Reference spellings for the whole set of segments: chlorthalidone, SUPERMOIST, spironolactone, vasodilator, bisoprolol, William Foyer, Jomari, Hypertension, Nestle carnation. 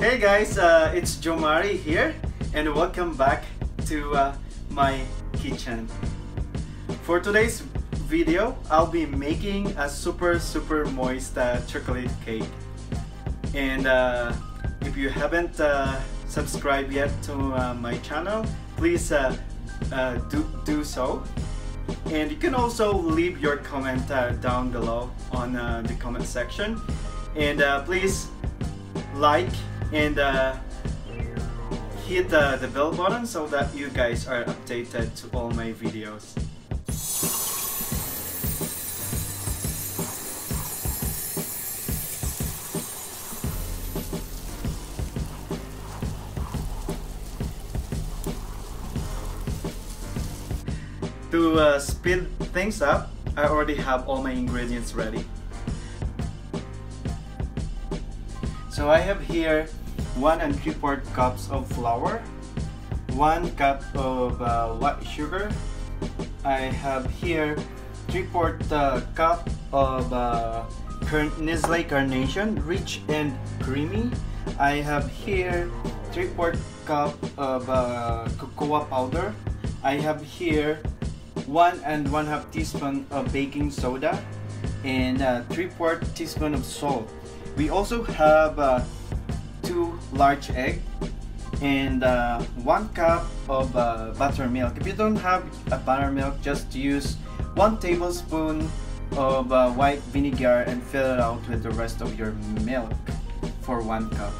Hey guys, it's Jomari here and welcome back to my kitchen. For today's video, I'll be making a super moist chocolate cake. And if you haven't subscribed yet to my channel, please do so. And you can also leave your comment down below on the comment section. And please like and hit the bell button so that you guys are updated to all my videos. To speed things up, I already have all my ingredients ready. So I have here 1 3/4 cups of flour, 1 cup of white sugar. I have here 3/4 cup of Nestle Carnation, rich and creamy. I have here 3/4 cup of cocoa powder. I have here 1 1/2 teaspoon of baking soda and 3/4 teaspoon of salt. We also have 2 large eggs and 1 cup of buttermilk. If you don't have a buttermilk, just use 1 tablespoon of white vinegar and fill it out with the rest of your milk for 1 cup.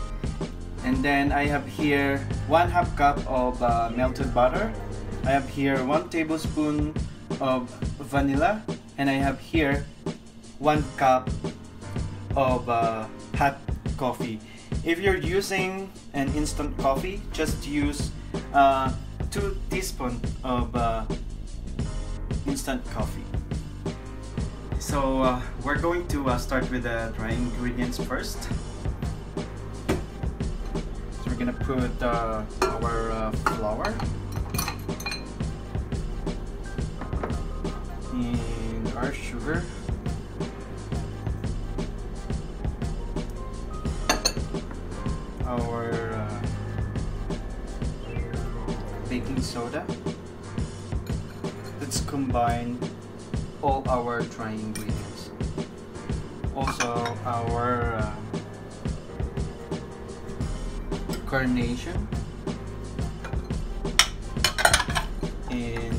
And then I have here 1/2 cup of melted butter. I have here 1 tablespoon of vanilla, and I have here 1 cup of hot coffee. If you're using an instant coffee, just use 2 teaspoons of instant coffee. So we're going to start with the dry ingredients first. So we're gonna put our flour and our sugar. Baking soda. Let's combine all our dry ingredients. Also our carnation and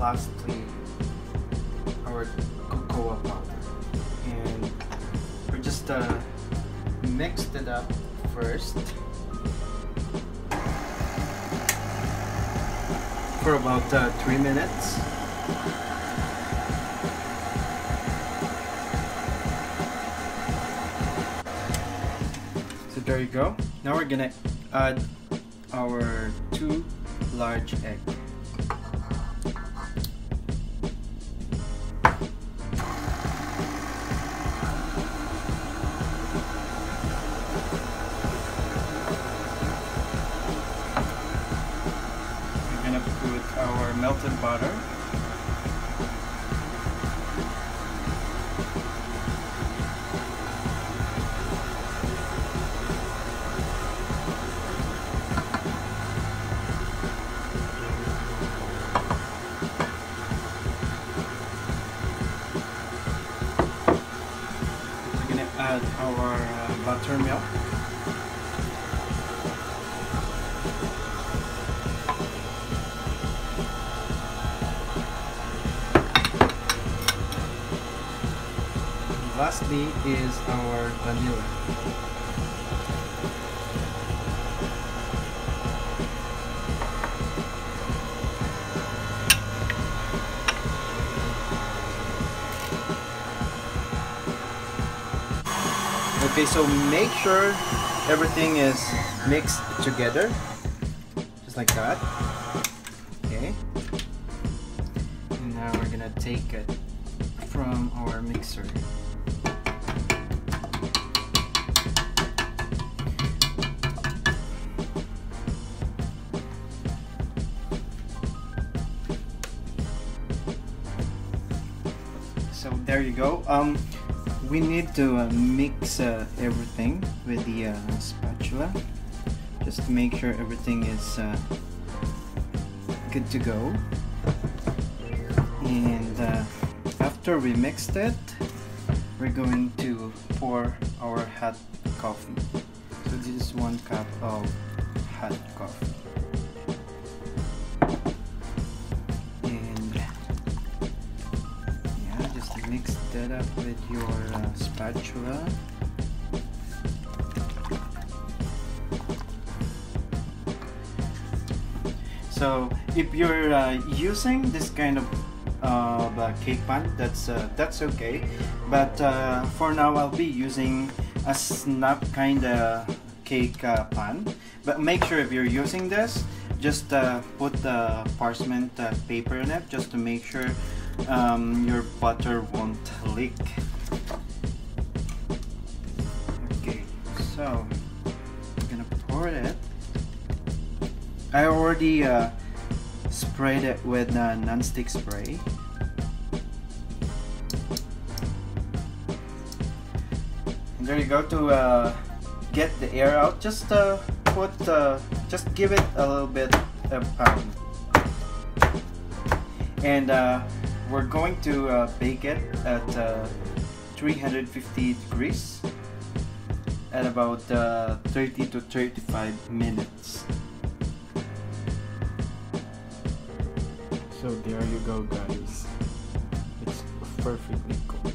lastly our cocoa powder. And we're just mixed it up first for about 3 minutes. So there you go. Now we're gonna add our 2 large eggs. Our melted butter, we're gonna add our buttermilk. Lastly is our vanilla. Okay, so make sure everything is mixed together, just like that. Okay, and now we're gonna take it from our mixer. So there you go. We need to mix everything with the spatula, just to make sure everything is good to go. And after we mixed it, we're going to pour our hot coffee. So this is 1 cup of hot coffee. Mix that up with your spatula. So if you're using this kind of cake pan, that's okay. But for now, I'll be using a snap kind of cake pan. But make sure if you're using this, just put the parchment paper in it, just to make sure your butter won't leak. Okay, so I'm gonna pour it. I already sprayed it with non-stick spray. And there you go. To get the air out, just just give it a little bit of pound. And we're going to bake it at 350 degrees at about 30 to 35 minutes. So there you go, guys. It's perfectly cooked.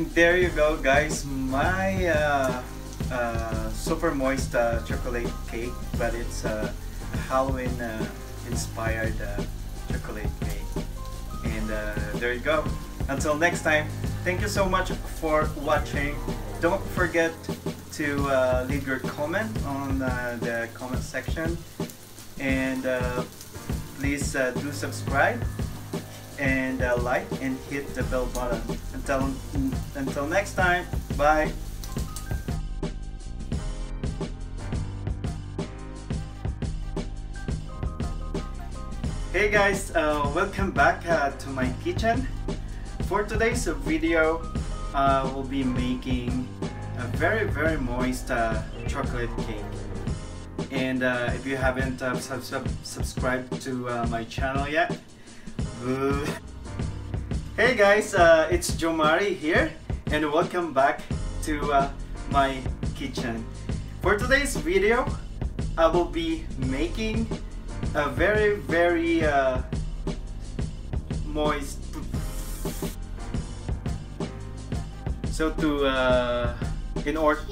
And there you go, guys, my super moist chocolate cake, but it's Halloween inspired chocolate cake. And there you go. Until next time, thank you so much for watching. Don't forget to leave your comment on the comment section, and please do subscribe and like and hit the bell button. Until next time, bye. Hey guys, welcome back to my kitchen. For today's video, we'll be making a very, very moist chocolate cake. And if you haven't subscribed to my channel yet, hey guys, it's Jomari here, and welcome back to my kitchen. For today's video, I will be making a very, very moist. So to in order